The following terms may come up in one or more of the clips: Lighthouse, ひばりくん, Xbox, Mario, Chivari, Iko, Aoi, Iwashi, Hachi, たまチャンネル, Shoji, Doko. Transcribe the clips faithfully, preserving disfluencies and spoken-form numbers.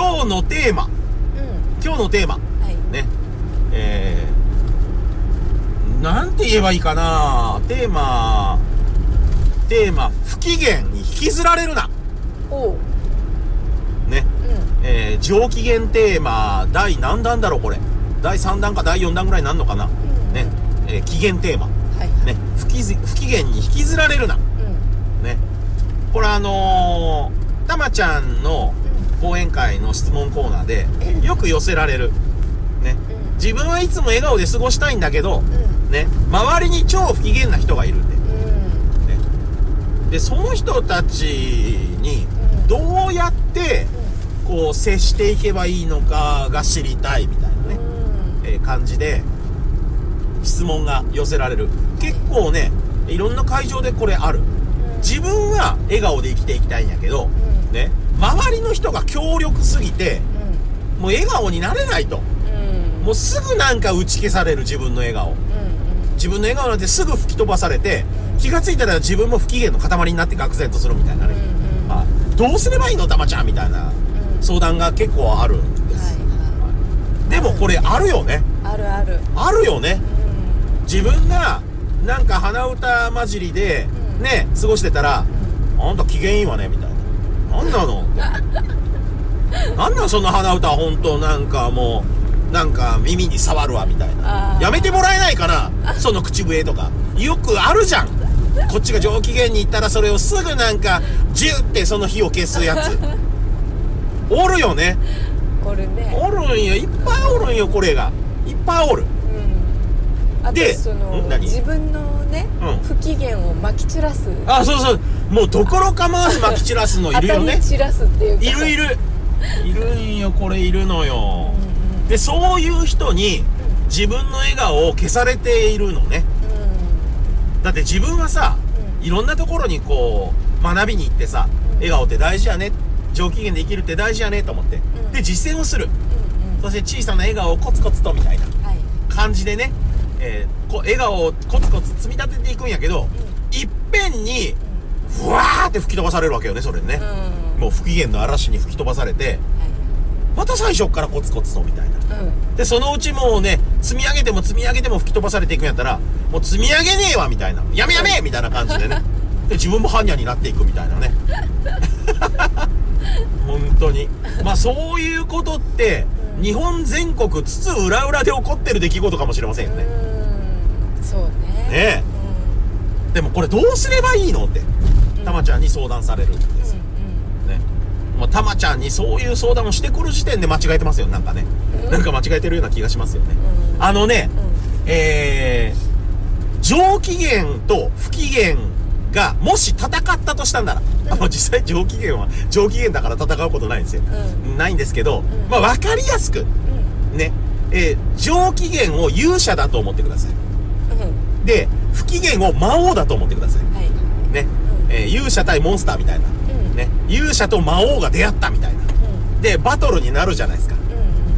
今日のテーマ、うん、今日のテーマ、はい、ね、えー、なんて言えばいいかな、テーマテーマ不機嫌に引きずられるな。おうね、うん、えー、上機嫌テーマ第何弾だろう、これだいさんだんかだいよんだんぐらいなんのかな、うん、ね、えー、機嫌テーマ、はいはい、ね、不機、不機嫌に引きずられるな、うん、ね、これあのー、たまちゃんの講演会の質問コーナーでよく寄せられる、ね、うん、自分はいつも笑顔で過ごしたいんだけど、うん、ね、周りに超不機嫌な人がいるんで、うん、ね、でその人たちにどうやってこう接していけばいいのかが知りたいみたいなね、うん、えー、感じで質問が寄せられる。結構ね、いろんな会場でこれある。自分は笑顔で生きていきたいんやけど、うん、ね、周りの人が強力すぎて、うん、もう笑顔になれないと、うん、もうすぐなんか打ち消される自分の笑顔、うん、自分の笑顔なんてすぐ吹き飛ばされて、気がついたら自分も不機嫌の塊になって愕然とするみたいなね、うん、まあ、どうすればいいのたまちゃんみたいな相談が結構あるんです、はいはい、でもこれあるよね、あるあるあるよね、うん、自分がなんか鼻歌混じりでね、過ごしてたら、あんた機嫌いいわねみたいな、なんなのってなんなんその鼻歌、ほんとなんかもうなんか耳に触るわみたいな、やめてもらえないかなその口笛とか、よくあるじゃん。こっちが上機嫌に行ったらそれをすぐなんかジュってその火を消すやつおるよね、おるね、おるんよ、いっぱいおるんよ、これがいっぱいおる。で、その自分のね、うん、不機嫌をまき散らす、あ、そうそう、もうどころかまずまき散らすのいるよね、当たり散らすっていうか、いるいるいるんよ、これいるのよ、うん、うん、でそういう人に自分の笑顔を消されているのね、うん、だって自分はさ、うん、いろんなところにこう学びに行ってさ、うん、笑顔って大事やね、上機嫌で生きるって大事やねと思って、うん、で実践をする、うん、うん、そして小さな笑顔をコツコツとみたいな感じでね、はい、えー、こう笑顔をコツコツ積み立てていくんやけど、うん、いっぺんにふわーって吹き飛ばされるわけよね、それね、うん、もう不機嫌の嵐に吹き飛ばされて、はい、また最初からコツコツとみたいな、うん、でそのうちもうね、積み上げても積み上げても吹き飛ばされていくんやったら、もう積み上げねえわみたいな、やめやめみたいな感じでねで自分も般若になっていくみたいなね本当に、まあそういうことって日本全国津々浦々で起こってる出来事かもしれませんよね。うん、そうね。ねえ、うん、でもこれどうすればいいのってたまちゃんに相談されるんですよ。うん、ね、もうたまちゃんにそういう相談をしてくる時点で間違えてますよ、なんかね、うん、なんか間違えてるような気がしますよね。うん、あのね、うん、えー、上機嫌と不機嫌がもし戦ったとしたんなら、うん、実際上機嫌は上機嫌だから戦うことないんですよ、うん、ないんですけど、うん、まあ分かりやすく、うん、ね、えー、上機嫌を勇者だと思ってください、うん、で不機嫌を魔王だと思ってください、はい、ね、うん、えー、勇者対モンスターみたいな、うん、ね、勇者と魔王が出会ったみたいな、うん、でバトルになるじゃないですか、う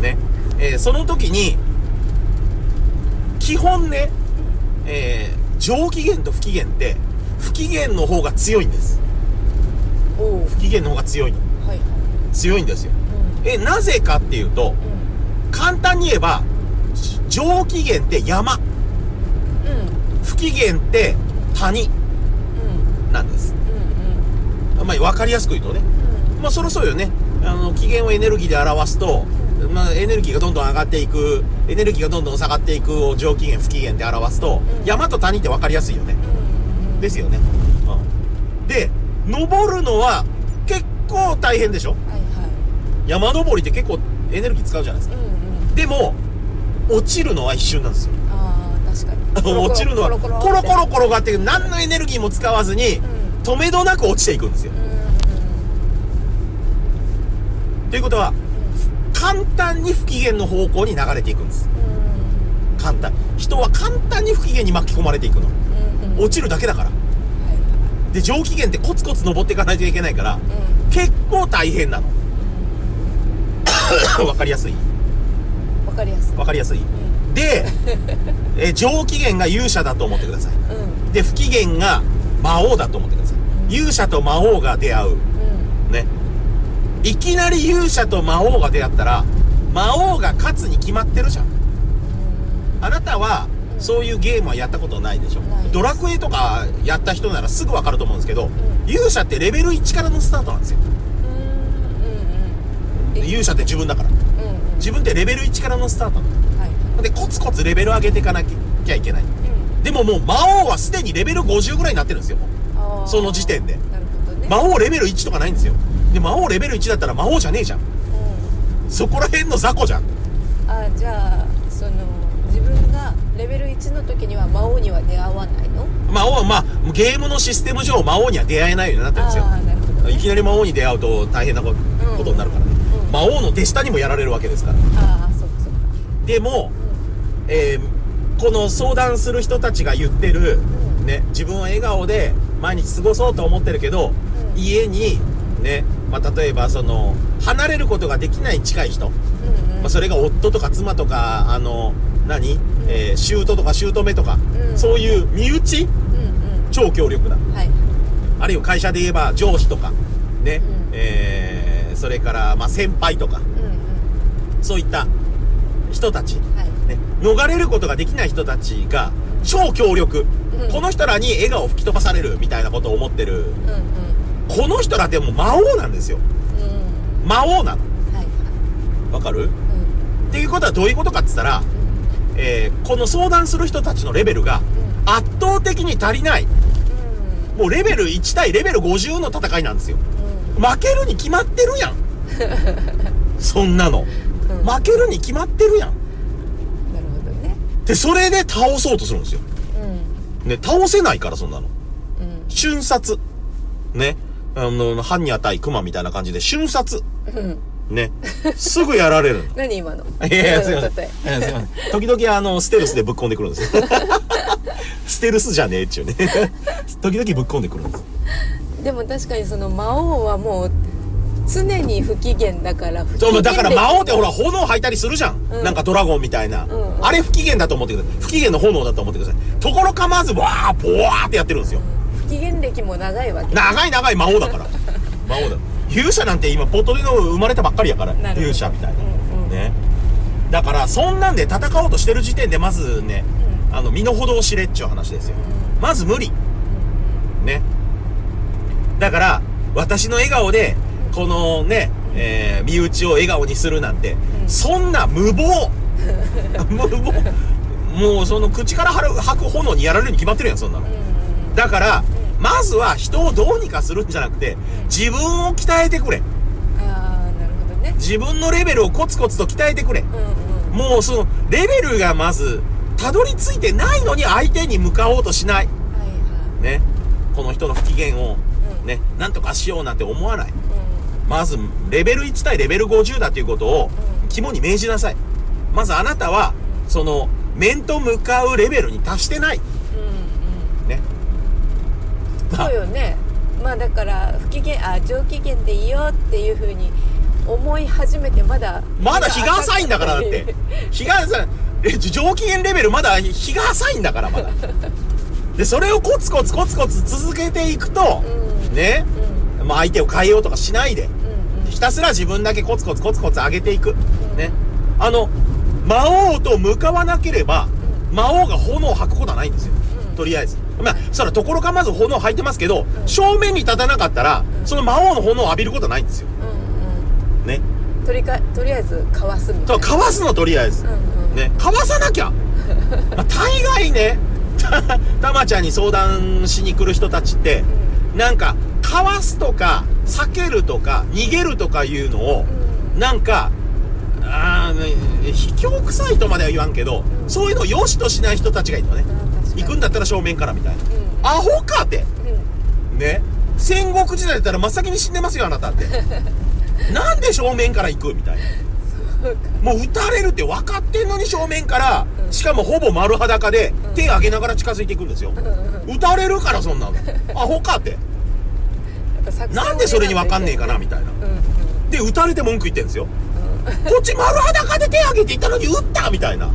ん、ね、えー、その時に基本ね、えー、上機嫌と不機嫌って不機嫌の方が強いんです。お不機嫌の方が強いの、はい、強いんですよ、うん、えなぜかっていうと、うん、簡単に言えば上機嫌って山、うん、不機嫌って谷、うん、なんです、うんうん、まあ分かりやすく言うとね、うん、まあそろそろよね、あの機嫌をエネルギーで表すと、まあ、エネルギーがどんどん上がっていく、エネルギーがどんどん下がっていくを上機嫌不機嫌で表すと、うん、山と谷って分かりやすいよね、ですよね、うん、で登るのは結構大変でしょ、はいはい、山登りって結構エネルギー使うじゃないですか、うん、うん、でも落ちるのは一瞬なんですよ。あー確かに落ちるのはコロコロコロコロ転がって何のエネルギーも使わずに、うん、止めどなく落ちていくんですよ、うん、うん、ということは、うん、簡単に不機嫌の方向に流れていくんです、うん、簡単、人は簡単に不機嫌に巻き込まれていくの、落ちるだけだから、はい、で上機嫌ってコツコツ登っていかないといけないから、うん、結構大変なの、うん、分かりやすい分かりやすい分かりやすい、うん、でえ上機嫌が勇者だと思ってください、うん、で不機嫌が魔王だと思ってください、うん、勇者と魔王が出会う、うん、ね、いきなり勇者と魔王が出会ったら、魔王が勝つに決まってるじゃん。あなたはそういうゲームはやったことないでしょ。ドラクエとかやった人ならすぐ分かると思うんですけど、勇者ってレベルいちからのスタートなんですよ。勇者って自分だから、自分ってレベルいちからのスタートなんで、コツコツレベル上げていかなきゃいけない。でももう魔王はすでにレベルごじゅうぐらいになってるんですよ、その時点で。魔王レベルいちとかないんですよ。で魔王レベルいちだったら魔王じゃねえじゃん、そこら辺の雑魚じゃん。あ、じゃあその自分がレベルいちの時には魔王には出会わないの？魔王はまあゲームのシステム上魔王には出会えないようになってるんですよ。なるほど、ね、いきなり魔王に出会うと大変なことになるからね。魔王の手下にもやられるわけですから。ああ、そうそう。でも、うん、えー、この相談する人たちが言ってる、うん、ね、自分は笑顔で毎日過ごそうと思ってるけど、うん、家にね、まあ、例えばその離れることができない近い人、うんうん、まあそれが夫とか妻とか、あの何、うんえー、舅とか姑とか、うん、そういう身内、うんうん、超強力な、はい、あるいは会社で言えば上司とかね、うん、えー、それからまあ先輩とか、うんうん、そういった人たち、はいね、逃れることができない人たちが超強力、うん、この人らに笑顔を吹き飛ばされるみたいなことを思ってる、うんうん、この人らってもう魔王なんですよ、うん、魔王なの、はい、わかる、うん、っていうことはどういうことかって言ったら、うん、えー、この相談する人たちのレベルが圧倒的に足りない、うん、もうレベルいち対レベルごじゅうの戦いなんですよ、うん、負けるに決まってるやんそんなの、うん、負けるに決まってるやん。なるほどね。でそれで倒そうとするんですよ、うん、ね、倒せないからそんなの、うん、瞬殺ね、あの、犯に与え熊みたいな感じで瞬殺、うん、ね、すぐやられる何今の。いやいや、すいません、時々あのステルスでぶっ込んでくるんですよステルスじゃねえっちゅうね時々ぶっ込んでくるんです。でも確かにその魔王はもう常に不機嫌だから、不機嫌だから魔王ってほら炎吐いたりするじゃん、うん、なんかドラゴンみたいな、うんうん、あれ不機嫌だと思ってください。不機嫌の炎だと思ってください。ところ構わずわーボワーってやってるんですよ。期限歴も長いわけ。長い長い魔王だから魔王だ。勇者なんて今ポトリの生まれたばっかりやから、勇者みたいな、うん、うん、ね。だからそんなんで戦おうとしてる時点でまずね、うん、あの身の程を知れっちゅう話ですよ、うん、まず無理、うん、ね。だから私の笑顔でこのね、うん、えー、身内を笑顔にするなんて、うん、そんな無謀無謀もうその口から吐く炎にやられるに決まってるやん、そんなの、うん、だからまずは人をどうにかするんじゃなくて、自分を鍛えてくれ。ああ、なるほどね。自分のレベルをコツコツと鍛えてくれ。うんうん、もうそのレベルがまずたどり着いてないのに相手に向かおうとしない。はいはい、ね、この人の不機嫌をね、うん、なんとかしようなんて思わない。うん、まずレベルいち対レベルごじゅうだということを肝に銘じなさい。まずあなたはその面と向かうレベルに達してない。そうよね。まあだから不機嫌、あ、上機嫌でいいよっていうふうに思い始めてまだまだ日が浅いんだからだって日が浅い、上機嫌レベルまだ日が浅いんだからまだでそれをコツコツコツコツ続けていくと、うん、ね、うん、まあ相手を変えようとかしないで、うんうん、ひたすら自分だけコツコツコツコツ上げていく、うん、ね、あの魔王と向かわなければ、うん、魔王が炎を吐くことはないんですよ、うん、とりあえず。まあ、そらところかまず炎を吐いてますけど、うん、正面に立たなかったら、うん、その魔王の炎を浴びることはないんですよ、うんうん、ね、とりかとりあえずかわすみたいな。かわすのとりあえず、うんうん、ね、かわさなきゃ、まあ、大概ね、たまちゃんに相談しに来る人たちって、うん、なんかかわすとか避けるとか逃げるとかいうのを、うん、なんかあー、卑怯臭いとまでは言わんけど、うん、そういうのを良しとしない人たちがいるのね、うん、行くんだったら正面からみたいな、うん、アホかって、うん、ね、戦国時代だったら真っ先に死んでますよあなたってなんで正面から行くみたいな。そうか、もう撃たれるって分かってんのに正面から、うん、しかもほぼ丸裸で、うん、手上げながら近づいていくんですよ、うん、撃たれるからそんなのアホかってなんでそれに分かんねえかなみたいな、うん、で撃たれて文句言ってんですよ、うん、こっち丸裸で手上げていったのに撃ったみたいな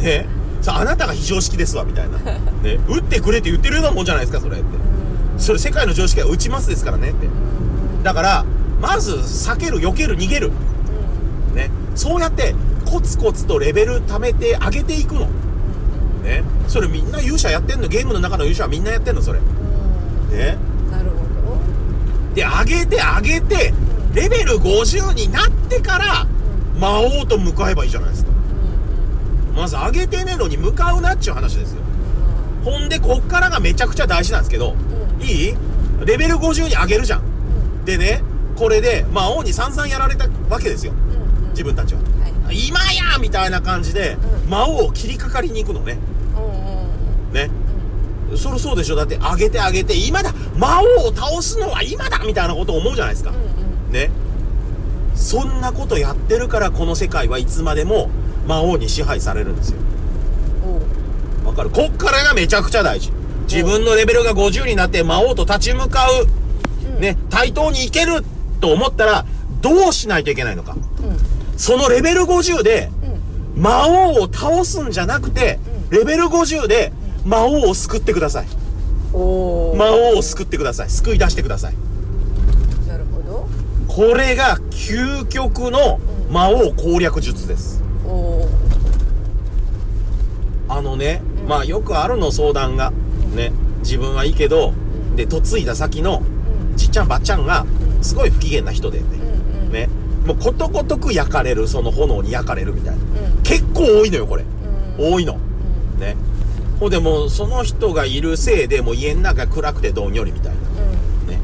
ねさあ、あなたが非常識ですわみたいな、ね、打ってくれって言ってるようなもんじゃないですかそれって。それ世界の常識は打ちますですからねって。だからまず避ける、避ける、逃げる、うん、ね、そうやってコツコツとレベル貯めて上げていくの、ね、それみんな勇者やってんの、ゲームの中の勇者はみんなやってんのそれ、うん、ね、なるほど。で上げて上げてレベルごじゅうになってから魔王と向かえばいいじゃないですか。まず上げてねえのに向かうなっちゅう話ですよ。ほんでこっからがめちゃくちゃ大事なんですけど、いい？レベルごじゅうに上げるじゃん。でね、これで魔王に散々やられたわけですよ、自分たちは。今やみたいな感じで魔王を切りかかりに行くのね。ね、そりゃそうでしょ。だって上げて上げて今だ、魔王を倒すのは今だみたいなことを思うじゃないですか。ね、そんなことやってるからこの世界はいつまでも魔王に支配されるんですよ。わかる？こっからがめちゃくちゃ大事。自分のレベルがごじゅうになって魔王と立ち向かう、ね、対等にいけると思ったらどうしないといけないのか。そのレベルごじゅうで魔王を倒すんじゃなくて、レベルごじゅうで魔王を救ってください。魔王を救ってください。救い出してください。なるほど。これが究極の魔王攻略術です。あのね、まあよくあるの、相談がね、自分はいいけどで嫁いだ先のじっちゃんばっちゃんがすごい不機嫌な人でね、もうことごとく焼かれる、その炎に焼かれるみたいな、結構多いのよこれ、多いのね。ほんでもうその人がいるせいでもう家の中暗くてどんよりみたいなね、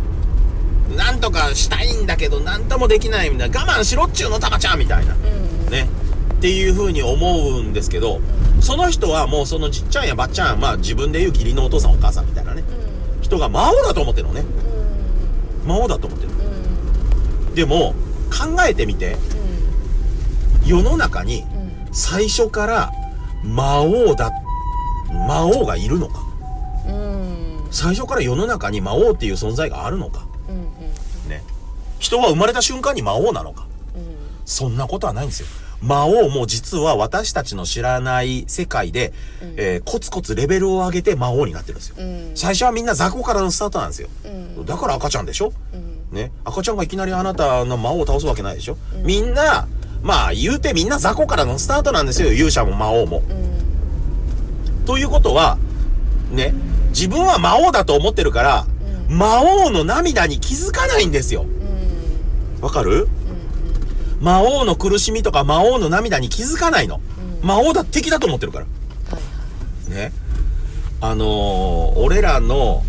なんとかしたいんだけどなんともできないみたいな、我慢しろっちゅうのタカちゃんみたいなね、っていう風に思うんですけど、その人はもうそのじっちゃんやばっちゃん、まあ自分で言う義理のお父さんお母さんみたいなね、うん、人が魔王だと思ってるのね、うん、魔王だと思ってる、うん、でも考えてみて、うん、世の中に最初から魔王だ魔王がいるのか、うん、最初から世の中に魔王っていう存在があるのか、うんうん、ね、人は生まれた瞬間に魔王なのか、うん、そんなことはないんですよ。魔王も実は私たちの知らない世界で、うん、えー、コツコツレベルを上げて魔王になってるんですよ、うん、最初はみんな雑魚からのスタートなんですよ、うん、だから赤ちゃんでしょ、うん、ね、赤ちゃんがいきなりあなたの魔王を倒すわけないでしょ、うん、みんなまあ言うてみんな雑魚からのスタートなんですよ、うん、勇者も魔王も、うん、ということはね、自分は魔王だと思ってるから、うん、魔王の涙に気づかないんですよ、わ、うん、かる？魔王の苦しみとか魔王の涙に気づかないの。うん、魔王だ、敵だと思ってるから。はい、ね。あのー、俺らの、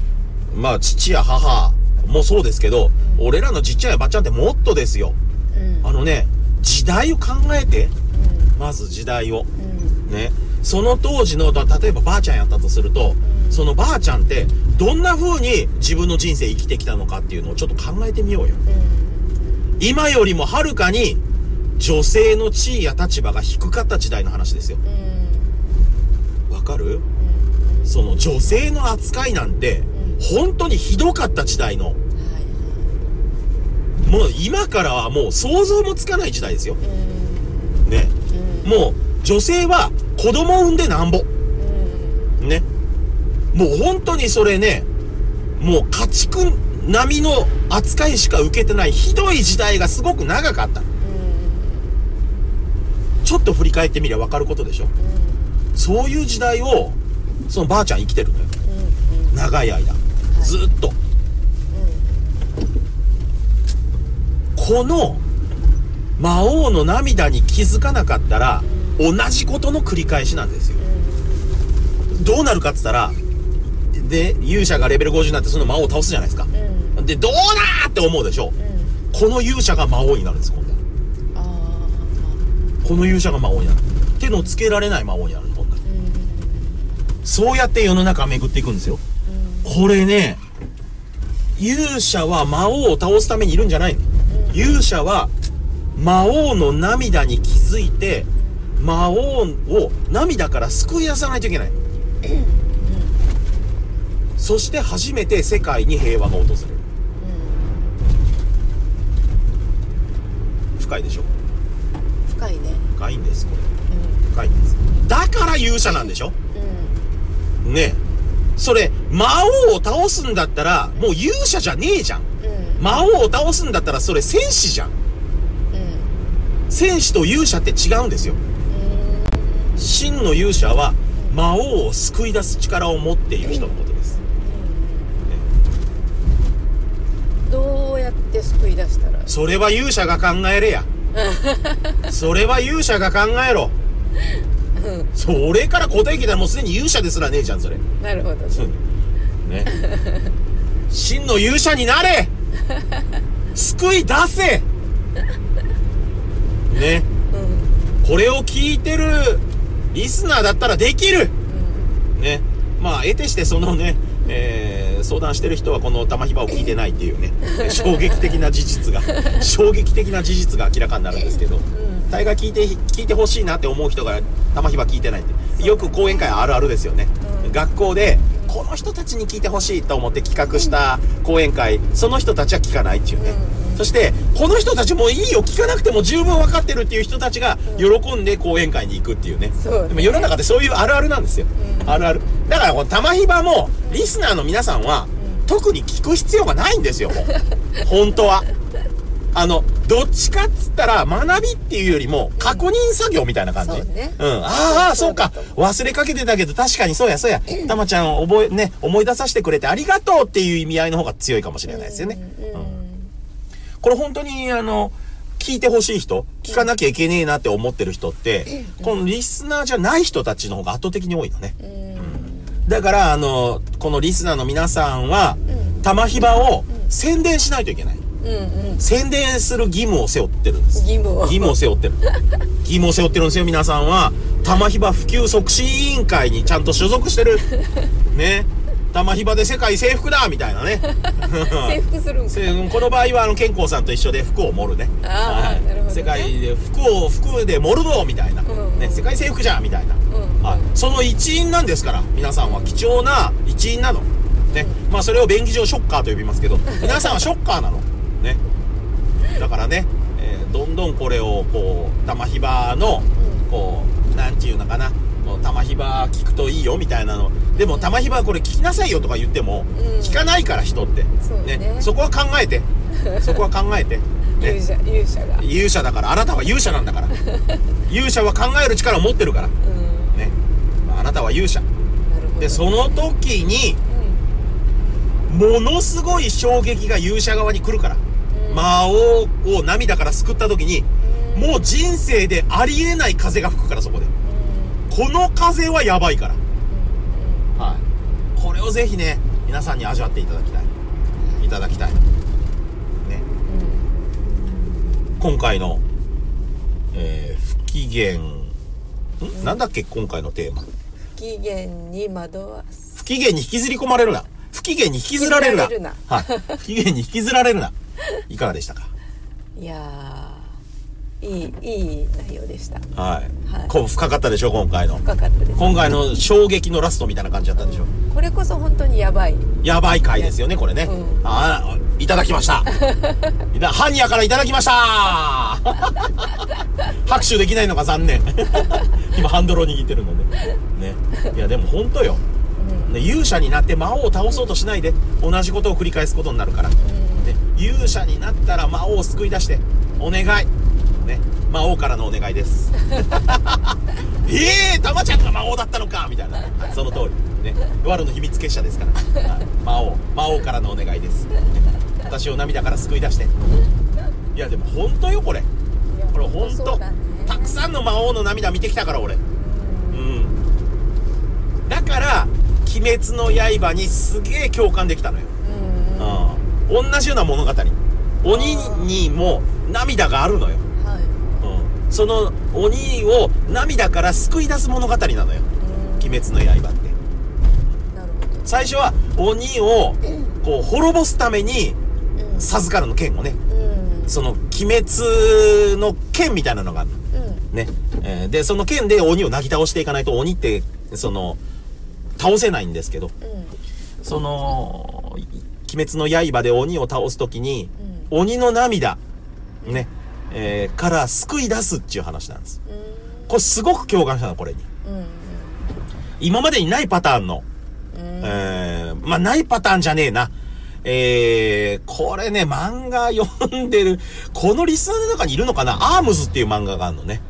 まあ、父や母もそうですけど、うん、俺らのじっちゃんやばっちゃんってもっとですよ。うん、あのね、時代を考えて、うん、まず時代を。うん、ね。その当時の、例えばばあちゃんやったとすると、うん、そのばあちゃんって、どんな風に自分の人生生きてきたのかっていうのをちょっと考えてみようよ。うん、今よりもはるかに女性の地位や立場が低かった時代の話ですよ。わかる？その女性の扱いなんて本当にひどかった時代の、もう今からはもう想像もつかない時代ですよ。ね、もう女性は子供を産んでなんぼ。ね、もう本当にそれね、もう家畜並みの扱いしか受けてないひどい時代がすごく長かった。ちょっと振り返ってみりゃ分かることでしょ。そういう時代をそのばあちゃん生きてるのよ。長い間ずっと。この魔王の涙に気づかなかったら同じことの繰り返しなんですよ。どうなるかっつったら、で勇者がレベルごじゅうになってその魔王を倒すじゃないですか。でどうだーって思うでしょ、うん、この勇者が魔王になるんです今度。あー、この勇者が魔王になる、手のつけられない魔王になる今度、うん、そうやって世の中巡っていくんですよ、うん、これね、勇者は魔王を倒すためにいるんじゃないの、うん、勇者は魔王の涙に気づいて魔王を涙から救い出さないといけない、うん、そして初めて世界に平和が訪れる。深いでしょ。深いね。深いんですこれ、うん、深いんです。だから勇者なんでしょ、うん、ねえ、それ魔王を倒すんだったらもう勇者じゃねえじゃん、うん、魔王を倒すんだったらそれ戦士じゃん。うん、戦士と勇者って違うんですよ。うん、真の勇者は魔王を救い出す力を持っている人のことです。どうやって救い出したら？それは勇者が考えれや。それは勇者が考えろ。うん、それから固定機だらもうすでに勇者ですらねえじゃんそれ。なるほどね。真の勇者になれ。救い出せ。ね、うん、これを聞いてるリスナーだったらできる、うん、ね。まあ得てしてそのね、えー、相談してる人はこの玉ひばを聞いてないっていうね衝撃的な事実が衝撃的な事実が明らかになるんですけど、うん、大概聞いて聞いてほしいなって思う人が玉ひば聞いてないってよく講演会あるあるですよね、うん、学校でこの人たちに聞いてほしいと思って企画した講演会、その人たちは聞かないっていうね、うん、そしてこの人たちもいいよ聞かなくても十分分かってるっていう人たちが喜んで講演会に行くっていうね、うん、でも世の中でそういうあるあるなんですよ、うん、あるあるだからこの玉ひばもリスナーの皆さんは特に聞く必要がないんですよもう本当はあのどっちかっつったら学びっていうよりも確認作業みたいな感じ、うんね、うん、ああそうか忘れかけてたけど確かにそうやそうやたまちゃん覚え、ね、思い出させてくれてありがとうっていう意味合いの方が強いかもしれないですよね、うん、これ本当にあの聞いてほしい人聞かなきゃいけねえなって思ってる人ってこのリスナーじゃない人たちの方が圧倒的に多いのね、うん、だからあのこのリスナーの皆さんは玉ひばを宣伝しないといけない。うんうん、宣伝する義務を背負ってるんです。義務を義務を背負ってる義務を背負ってるんですよ。皆さんは玉ひば普及促進委員会にちゃんと所属してるね。玉ひばで世界征服だみたいなね征服するんか。この場合はあの健康さんと一緒で服を盛るね。ああなるほどね。世界で服を服で盛るぞみたいなね、世界征服じゃんみたいな、その一員なんですから皆さんは貴重な一員なのね。まあそれを便宜上ショッカーと呼びますけど皆さんはショッカーなのね、だからね、えー、どんどんこれをこう玉ひばのこうなんていうのかな、玉ひば聞くといいよみたいなのでも玉ひばこれ聞きなさいよとか言っても聞かないから人って、うん、ね、 そうね、そこは考えてそこは考えて、ね、勇者、勇者が勇者だからあなたは勇者なんだから勇者は考える力を持ってるから、うんね、まあ、あなたは勇者、なるほどね、でその時に、うん、ものすごい衝撃が勇者側に来るから。魔王を涙から救った時にもう人生でありえない風が吹くからそこでこの風はやばいから、はい、これをぜひね皆さんに味わっていただきたいいただきたいね、うん、今回の、えー、不機嫌ん、うん、なんだっけ今回のテーマ不機嫌に惑わす不機嫌に引きずり込まれるな不機嫌に引きずられるな不機嫌に引きずられるな。いかがでしたか。いやー、いいいい内容でした。はい。はい、こう深かったでしょ今回の。深かったです。今回の衝撃のラストみたいな感じだったでしょ。うん、これこそ本当にやばい。やばい回ですよねこれね。うん、ああいただきました。ハニヤからいただきました。拍手できないのが残念。今ハンドルを握ってるので。ね。いやでも本当よ。うん、勇者になって魔王を倒そうとしないで同じことを繰り返すことになるから。うん勇者になったら魔王を救い出してお願いね、魔王からのお願いですええー、たまちゃんが魔王だったのかみたいな、ね、その通りねワルの秘密結社ですから魔王魔王からのお願いです、ね、私を涙から救い出して。いやでも本当よこれこれ本当、ね、たくさんの魔王の涙見てきたから俺、うん、だから「鬼滅の刃」にすげえ共感できたのよ。うん、うん同じような物語鬼にも涙があるのよ、はい、うん、その鬼を涙から救い出す物語なのよ「鬼滅の刃」って。なるほど。最初は鬼をこう滅ぼすために授からの剣をね、うん、その「鬼滅の剣」みたいなのがある、うん、ね、えー、でその剣で鬼をなぎ倒していかないと鬼ってその倒せないんですけど、うん、その。鬼滅の刃で鬼を倒すときに、うん、鬼の涙、ね、えー、から救い出すっていう話なんです。うん、これすごく共感したのこれに、うん、今までにないパターンの、うん、えー、まあないパターンじゃねえな、えー、これね、漫画読んでる、このリスナーの中にいるのかな、アームズっていう漫画があるのね。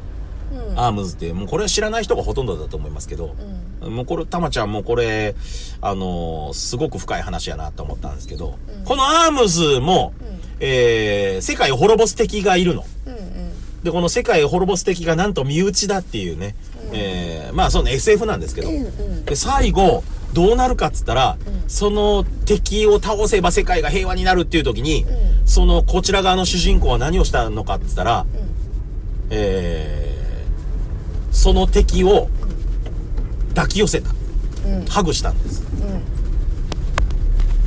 うん、アームズっていう、もうこれは知らない人がほとんどだと思いますけど、うん、もうこれ、たまちゃんもこれ、あのー、すごく深い話やなと思ったんですけど、うん、このアームズも、うん、えー、世界を滅ぼす敵がいるの。うんうん、で、この世界を滅ぼす敵がなんと身内だっていうね、うん、えー、まあその エスエフ なんですけど、うんうん、で、最後、どうなるかっつったら、うん、その敵を倒せば世界が平和になるっていう時に、うん、そのこちら側の主人公は何をしたのかっつったら、うん、えー、その敵を抱き寄せた、うん、ハグしたんです。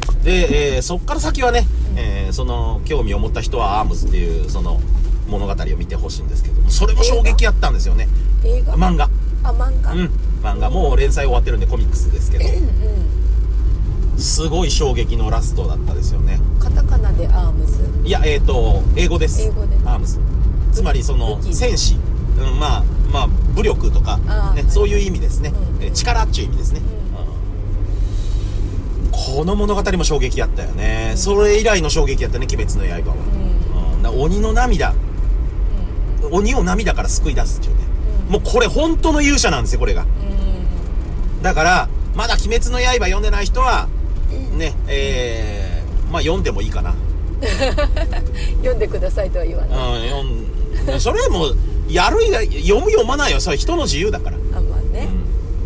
うん、で、えー、そっから先はね、うん、えー、その興味を持った人はアームズっていうその物語を見てほしいんですけども、それも衝撃やったんですよね。映画？漫画。あ、漫画。うん。漫画もう連載終わってるんでコミックスですけど、うん、すごい衝撃のラストだったですよね。カタカナでアームズ。いや、えっと英語です。英語でアームズ。つまりその戦士、うん、まあまあ武力とかね、はい、そういう意味ですね。うん、力っていう意味ですね。うんうん、この物語も衝撃やったよね。うん、それ以来の衝撃やったね、鬼滅の刃は。うんうん、鬼の涙、うん、鬼を涙から救い出すっていうね。うん、もうこれ本当の勇者なんですよ、これが。うん、だから、まだ鬼滅の刃読んでない人は、ね、えー、まあ読んでもいいかな。読んでくださいとは言わない。うん、それはもう、やる、読む読まないよ。それは人の自由だから。あ、まあね。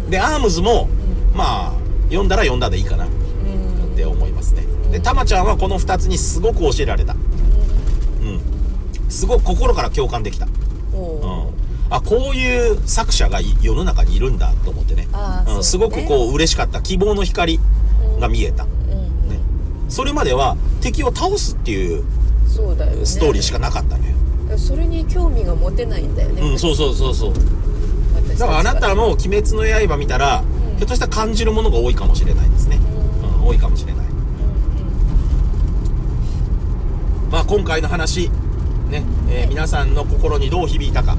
うん、で、アームズも、うん、まあ、読んだら読んだでいいかな。うん、って思いますね。で、たまちゃんはこのふたつにすごく教えられた。うん。うん、すごく心から共感できた。うん。あ、こういう作者が世の中にいるんだと思ってね。うん、すごくこう嬉しかった。希望の光が見えた。それまでは敵を倒すっていうストーリーしかなかったのよ。それに興味が持てないんだよね。うん、そうそうそうそう。だからあなたも「鬼滅の刃」見たら、ひょっとしたら感じるものが多いかもしれないですね。多いかもしれない。まあ今回の話、ね、えー、皆さんの心にどう響いたか。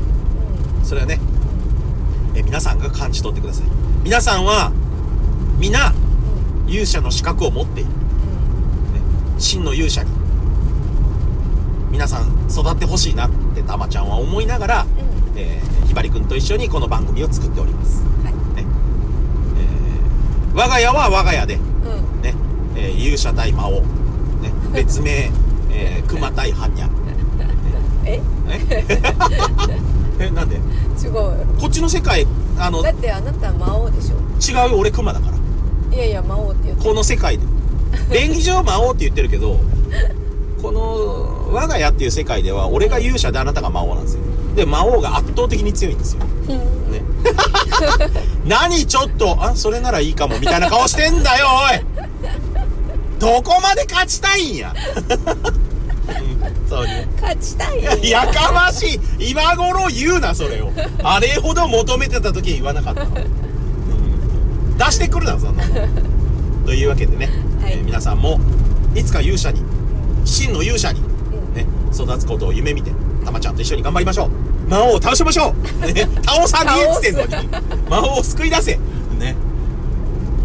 それはね、え、皆さんが感じ取ってください。皆さんは皆勇者の資格を持っている、ね、真の勇者に皆さん育ってほしいなってたまちゃんは思いながら、うん、えー、ひばりくんと一緒にこの番組を作っております、はい、ね、えー、我が家は我が家で、うん、ね、えー、勇者対魔王、ね、別名、えー、熊対般若。えええ、なんで？違う。こっちの世界、あの、だってあなたは魔王でしょ。違うよ、俺クマだから。いやいや、魔王って言ってる。この世界で便宜上魔王って言ってるけどこの我が家っていう世界では俺が勇者であなたが魔王なんですよ。で、魔王が圧倒的に強いんですよ、ね、何ちょっと、あ、それならいいかもみたいな顔してんだよ、おい、どこまで勝ちたいんや。そうね、勝ちたいよ。やかましい、今頃言うな、それを。あれほど求めてた時に言わなかった、うん、出してくるな、そんなの。というわけでね、はい、えー、皆さんもいつか勇者に、真の勇者に、ね、育つことを夢見てたまちゃんと一緒に頑張りましょう。魔王を倒しましょう、ね、倒さねえっつってんのに魔王を救い出せ、ね、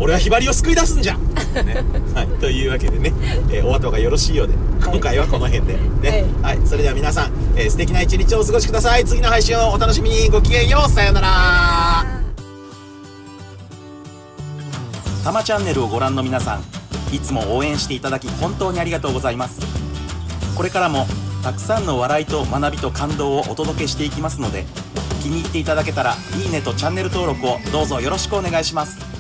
俺はひばりを救い出すんじゃ、ね、はい、というわけでね、えー、お後がよろしいようで今回はこの辺で、ね、はい、はい、それでは皆さん、えー、素敵な一日をお過ごしください。次の配信をお楽しみに。ごきげんよう。さようなら。たまチャンネルをご覧の皆さん、いつも応援していただき本当にありがとうございます。これからもたくさんの笑いと学びと感動をお届けしていきますので、気に入っていただけたらいいねとチャンネル登録をどうぞよろしくお願いします。